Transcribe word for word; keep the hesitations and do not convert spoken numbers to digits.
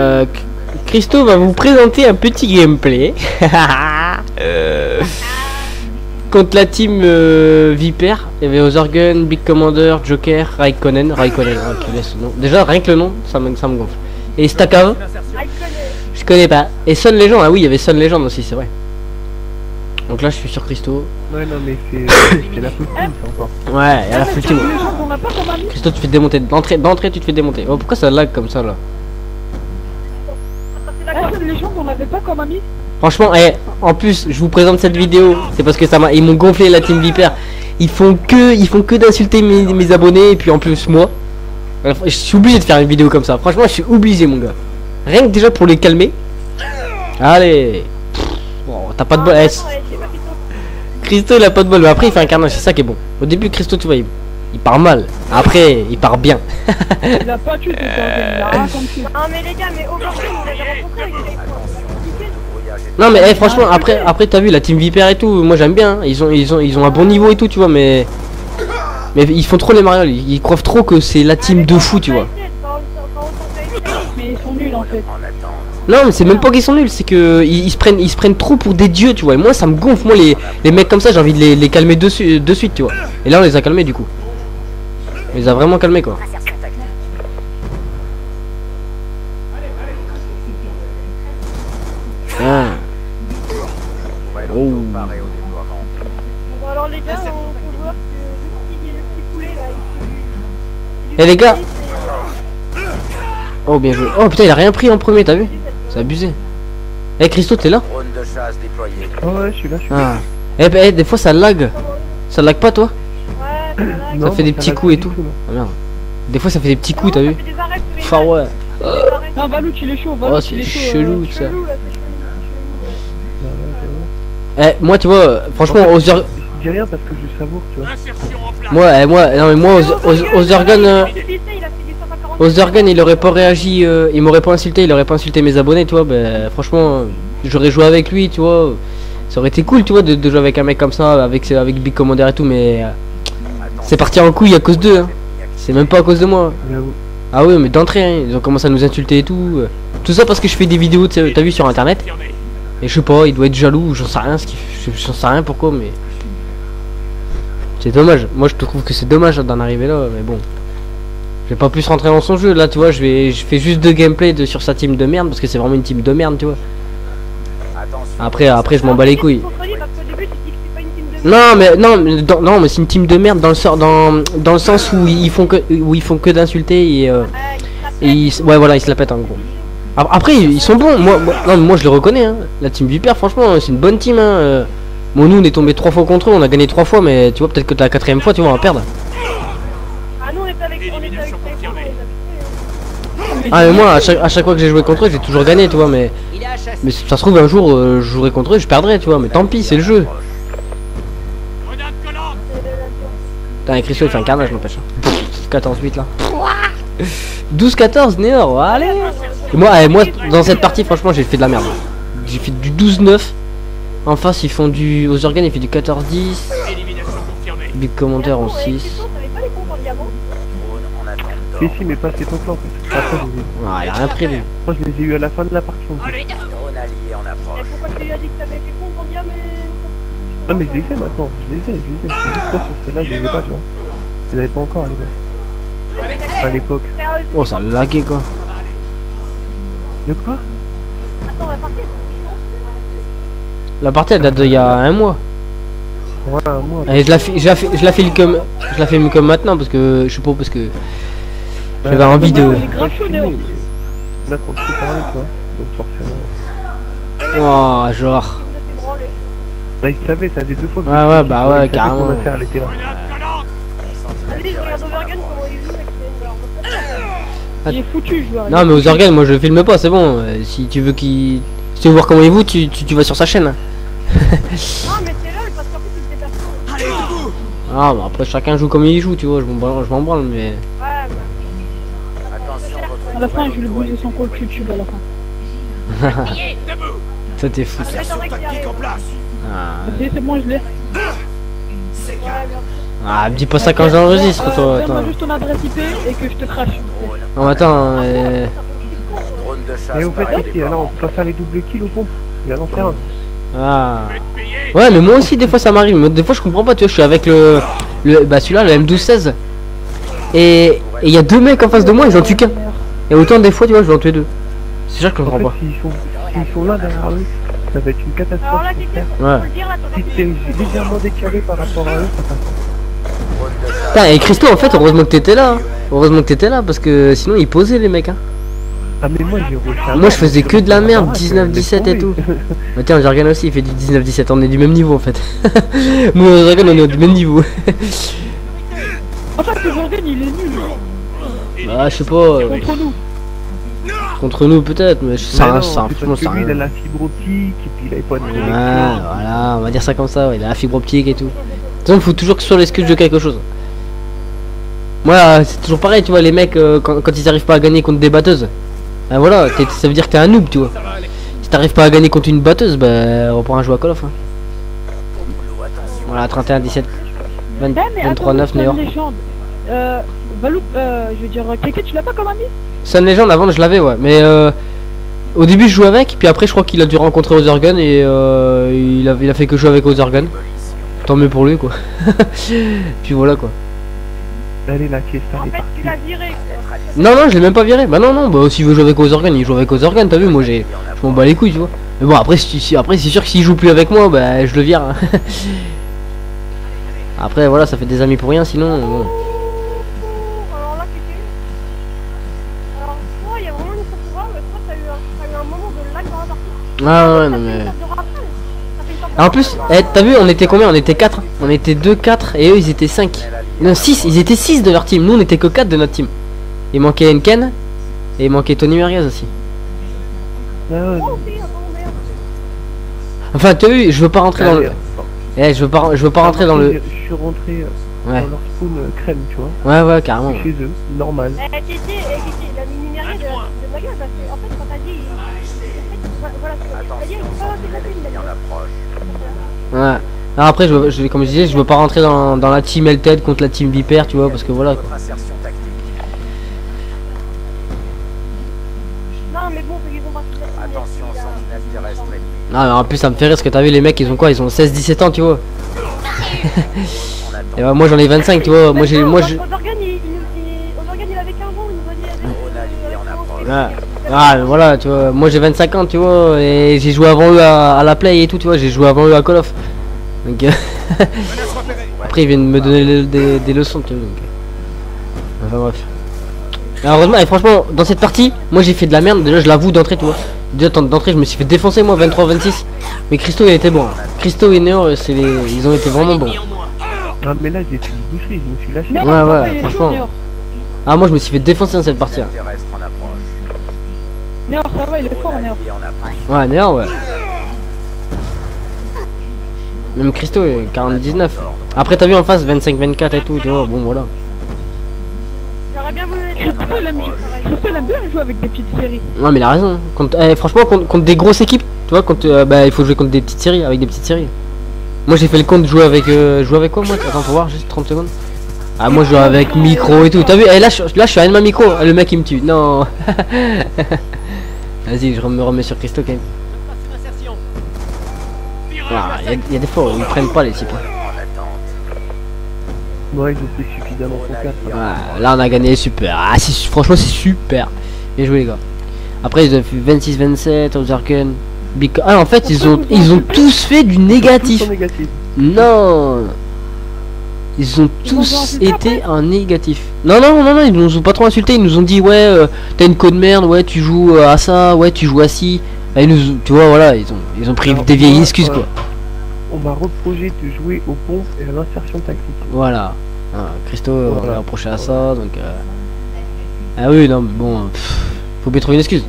Euh, Christo va vous présenter un petit gameplay euh... contre la team euh, Vipère. Il y avait Ozurgan, Big Commander, Joker, Raikkonen, Raikkonen, hein, qui laisse le nom. Déjà rien que le nom, ça me, ça me gonfle. Et Staka, je connais pas. Et Sun Legend, ah oui, il y avait Sun Legend aussi, c'est vrai. Donc là, je suis sur Christo. Ouais, non, mais c'est la full team, encore. Ouais, il y a la full team. Christo, tu te fais démonter. D'entrée, d'entrée, tu te fais démonter. Oh, pourquoi ça lag comme ça là? Les gens qu'on n'avait pas comme amis. Franchement, eh, en plus, je vous présente cette vidéo, c'est parce que ça m'a, ils m'ont gonflé la team Vipère. Ils font que, ils font que d'insulter mes, mes abonnés et puis en plus moi. Je suis obligé de faire une vidéo comme ça. Franchement, je suis obligé, mon gars. Rien que déjà pour les calmer. Allez. Oh, t'as pas de bol. Eh, Christo, il a pas de bol. Mais après, il fait un carnage. C'est ça qui est bon. Au début, Christo, tu vois, il, il part mal. Après, il part bien. Il a pas tué tout ça. Non mais les gars, mais aujourd'hui vous avez rencontré. Non mais eh, franchement après après t'as vu la team Vipère et tout, moi j'aime bien, ils ont ils ont ils ont un bon niveau et tout, tu vois, mais mais ils font trop les marioles, ils, ils croient trop que c'est la team de fou, tu vois. Mais ils sont nuls en fait. Non mais c'est même pas qu'ils sont nuls, c'est que ils, ils se prennent ils se prennent trop pour des dieux, tu vois, et moi ça me gonfle, moi les, les mecs comme ça, j'ai envie de les, les calmer dessus de suite, tu vois. Et là on les a calmés du coup. On les a vraiment calmés quoi. Ah. Oh. Eh les gars. Oh bien joué. Oh putain, il a rien pris en premier, t'as vu? C'est abusé. Eh Christo, t'es là? Oh ouais, je suis là, je suis là. Ah. Eh ben eh, des fois ça lag. Ça lag pas toi? Ouais, ça, non, ça fait des ça petits coups et tout. Ah, merde. Des fois ça fait des petits coups, t'as vu? Enfin ouais. Non, Baloup, il est chaud, Baloup, oh, c'est chelou, ça. Eh moi tu vois franchement en fait, Ozur... je dis rien parce que je savoure, tu vois. Moi eh, moi non mais moi Ozurgan Ozurgan il aurait pas réagi, euh, il m'aurait pas insulté, il aurait pas insulté mes abonnés, tu vois. Ben franchement j'aurais joué avec lui, tu vois. Ça aurait été cool, tu vois, de, de jouer avec un mec comme ça, avec avec Big Commander et tout, mais euh, c'est parti en couille à cause d'eux, hein. C'est même pas à cause de moi. Ah oui mais d'entrée hein, ils ont commencé à nous insulter et tout. Tout ça parce que je fais des vidéos, t'as vu, sur internet. Et je sais pas, il doit être jaloux, j'en sais rien, ce qui, j'en sais rien pourquoi, mais c'est dommage. Moi je trouve que c'est dommage d'en arriver là, mais bon, je vais pas plus rentrer dans son jeu là, tu vois. Je vais, je fais juste deux gameplays de sur sa team de merde parce que c'est vraiment une team de merde, tu vois. Après, après je m'en bats les couilles. Non mais non, mais, dans, non mais c'est une team de merde dans le sort, dans, dans le sens où ils font que, où ils font que d'insulter et, euh, et ils, ouais voilà, ils se la pètent en gros. Après ils sont bons, moi, moi, non, moi je les reconnais hein. La team Vipère franchement c'est une bonne team hein. Bon nous on est tombé trois fois contre eux, on a gagné trois fois, mais tu vois peut-être que t'as la quatrième fois, tu vois, on va perdre. Ah mais moi à chaque, à chaque fois que j'ai joué contre eux j'ai toujours gagné, tu vois, mais mais ça se trouve un jour euh, je jouerai contre eux, je perdrai, tu vois, mais tant pis, c'est le jeu. Putain, Christo il fait un carnage, n'empêche. quatorze huit là. douze quatorze Néor, allez. Et moi, eh, moi dans cette partie franchement j'ai fait de la merde. J'ai fait du douze neuf. En face ils font du Ozurgan, il fait du quatorze dix. Big Commander en six. Si si mais pas c'est ton plan. Ah il a rien pris. Moi je les ai eu à la fin de la partie. Non mais je les ai maintenant, je les ai, je les ai. Celle-là je les ai pas, tu vois. Je les avais pas encore les gars. À l'époque. Oh ça laguait quoi. De quoi? Attends, la partie, la partie elle date d'il y a un mois. Ouais, un mois. Et je la fais, je la fais, je la fais comme, je la fais comme maintenant parce que je sais pas, parce que j'avais bah, envie de. Là, là qu'on se parle, toi. Donc forcément. Oh, genre. Bah il savait, ça faisait deux fois. Que ouais, ouais, bah ouais, carrément. Il est foutu, je vois. Non mais Ozurgan, moi je filme pas, c'est bon. Euh, si tu veux qu'il, si tu veux voir comment il vous, tu, tu, tu vas sur sa chaîne. Hein. Non mais c'est là, parce qu'en plus il se déplace. Allez, vous. Ah bah après chacun joue comme il joue, tu vois. Je m'en branle, je m'en branle, mais. Ouais. Bah... Attention. À la fin, je le bouge de son col YouTube à la fin. Ça t'es fou. Ça. Ah. C'est bon, je l'ai. Ah, me dis pas ça quand j'enregistre, toi. Attends. Juste ton adresse I P et que je te crache. Non, attends. Euh... de chasse. Mais au fait, il a on peut faire les doubles kills au pont. Il a lancé un. Ah. Ouais, mais moi aussi, des fois ça m'arrive. Mais des fois, je comprends pas. Tu vois, je suis avec le. le bah, celui-là, le M douze seize. Et il y a deux mecs en face de moi, ils en tuent qu'un. Et autant des fois, tu vois, je vais en tuer deux. C'est sûr que je comprends pas. S'ils sont, ils sont là derrière eux, ça va être une catastrophe. Ouais. Si t'es légèrement décalé par rapport à eux, ça passe. Putain, et Christo, en fait, heureusement que t'étais là. Hein. Heureusement que t'étais là, parce que sinon, ils posaient les mecs. Hein. Ah mais moi, moi je faisais que de la merde, dix-neuf dix-sept et tout. Bah tiens, Jorgen aussi il fait du dix-neuf dix-sept, on est du même niveau en fait. Moi et Jorgen on est du même niveau. En fait Jorgen il est nul. Bah je sais pas. Euh... Contre nous. Contre nous peut-être, mais je sais pas. Il a la fibre optique et puis il a pas de... Ah voilà, on va dire ça comme ça, ouais, il a la fibre optique et tout. De toute façon il faut toujours que sur les scuds de quelque chose. Moi c'est toujours pareil, tu vois les mecs euh, quand, quand ils arrivent pas à gagner contre des batteuses. Ah voilà, ça veut dire que t'es un noob, tu vois. Si t'arrives pas à gagner contre une batteuse, bah on prend un jeu à Call of. Hein. Voilà, trente et un dix-sept, vingt-trois neuf, Néor. Euh, Baloup, euh, je veux dire, Keke, tu l'as pas comme ami? Sun Legend, avant je l'avais, ouais. Mais euh, au début je jouais avec, puis après je crois qu'il a dû rencontrer Ozurgan et euh, il, a, il a fait que jouer avec Ozurgan. Tant mieux pour lui, quoi. Puis voilà, quoi. Allez, la caisse, en fait, tu l'as viré. Non, non, je l'ai même pas viré. Bah, non, non, bah, s'il veut jouer avec Ozurgan, il joue avec Ozurgan, t'as vu, moi j'ai. Je m'en bats les couilles, tu vois. Mais bon, après, si, après c'est sûr que s'il joue plus avec moi, bah, je le vire. Hein. Après, voilà, ça fait des amis pour rien, sinon. Euh... Alors là, Kéké. Alors, toi, il y a vraiment une surprise, mais toi, t'as eu un moment de lag dans la partie. Ah, ouais, non, mais. En plus, t'as vu, on était combien? On était quatre. On était deux, quatre, et eux, ils étaient cinq. Non, six, ils étaient six de leur team, nous on était que quatre de notre team. Il manquait Nken et il manquait Tounier aussi. Enfin, tu as vu, je veux pas rentrer dans le. Eh, je veux pas, je veux pas rentrer dans le. Je suis rentré dans leur spawn crème, tu vois. Ouais, ouais, carrément. Chez eux, normal. Eh, Kéké, la mini mériade de ma gueule, parce que en fait, quand t'as dit. Voilà, c'est-à-dire, il faut pas lancer la team, il y en approche. Ouais. Alors après, je, je, comme je disais, je veux pas rentrer dans, dans la team Elted contre la team Vipère, tu vois, parce que voilà. Quoi. Ah, mais en plus, ça me fait rire, parce que t'as vu, les mecs, ils ont quoi? Ils ont seize dix-sept ans, tu vois. Et bah, moi, j'en ai vingt-cinq, tu vois. Moi, j'ai... Moi, je... Ah, ah voilà, tu vois. Moi, j'ai vingt-cinq ans, tu vois. Et j'ai joué avant eux à, à la play et tout, tu vois. J'ai joué avant eux à Call of. Donc, euh, après ils viennent me donner le, des, des leçons, tu vois, donc. Enfin bref. Alors, heureusement, et franchement, dans cette partie, moi j'ai fait de la merde, déjà je l'avoue d'entrée, tu vois. Déjà d'entrée, je me suis fait défoncer moi, vingt-trois vingt-six. Mais Christo il était bon. Christo et Néor, les... ils ont été vraiment bons. Ah mais là j'ai été bouffé, je me suis lâché. Ouais ouais, ouais franchement. Ah moi je me suis fait défoncer dans cette partie là. Néor, ça va, il est fort Néor. Ouais Néor ouais. Même Christo, quarante dix-neuf. Après, t'as vu en face, vingt-cinq vingt-quatre et tout, tu vois, bon voilà. J'aurais bien voulu. Christo, il aime bien jouer avec des petites séries. Ouais, mais il a raison. Contre, eh, franchement, contre, contre des grosses équipes, tu vois, contre, euh, bah, il faut jouer contre des petites séries, avec des petites séries. Moi, j'ai fait le compte de jouer avec. Euh, jouer avec quoi, moi? Attends, faut voir, juste trente secondes. Ah, moi, je joue avec micro et tout. T'as vu? Eh, là, je, là, je suis à N M A micro. Le mec, il me tue. Non. Vas-y, je me remets sur Christo quand même. Ah, il y, y a des fois où ils ne prennent pas les types. Ouais, ils ont fait suffisamment pour quatre. Ah, là on a gagné, super. Ah, franchement c'est super. Bien joué les gars. Après ils ont fait vingt-six vingt-sept, Ozurgan, Big... Ah en fait ils ont ils ont tous fait du négatif. Non. Ils ont tous été en négatif. Non non non non, ils nous ont pas trop insulté, ils nous ont dit ouais euh, t'as une code merde, ouais tu joues à ça, ouais tu joues à ci. Et nous, tu vois, voilà, ils ont, ils ont pris alors, des vieilles excuses, quoi. On m'a reproché de jouer au pont et à l'insertion tactique. Voilà. Ah, Christo, voilà. On l'a reproché à ça, donc... Euh... Ah oui, non, mais bon... Pff, faut bien trouver une excuse.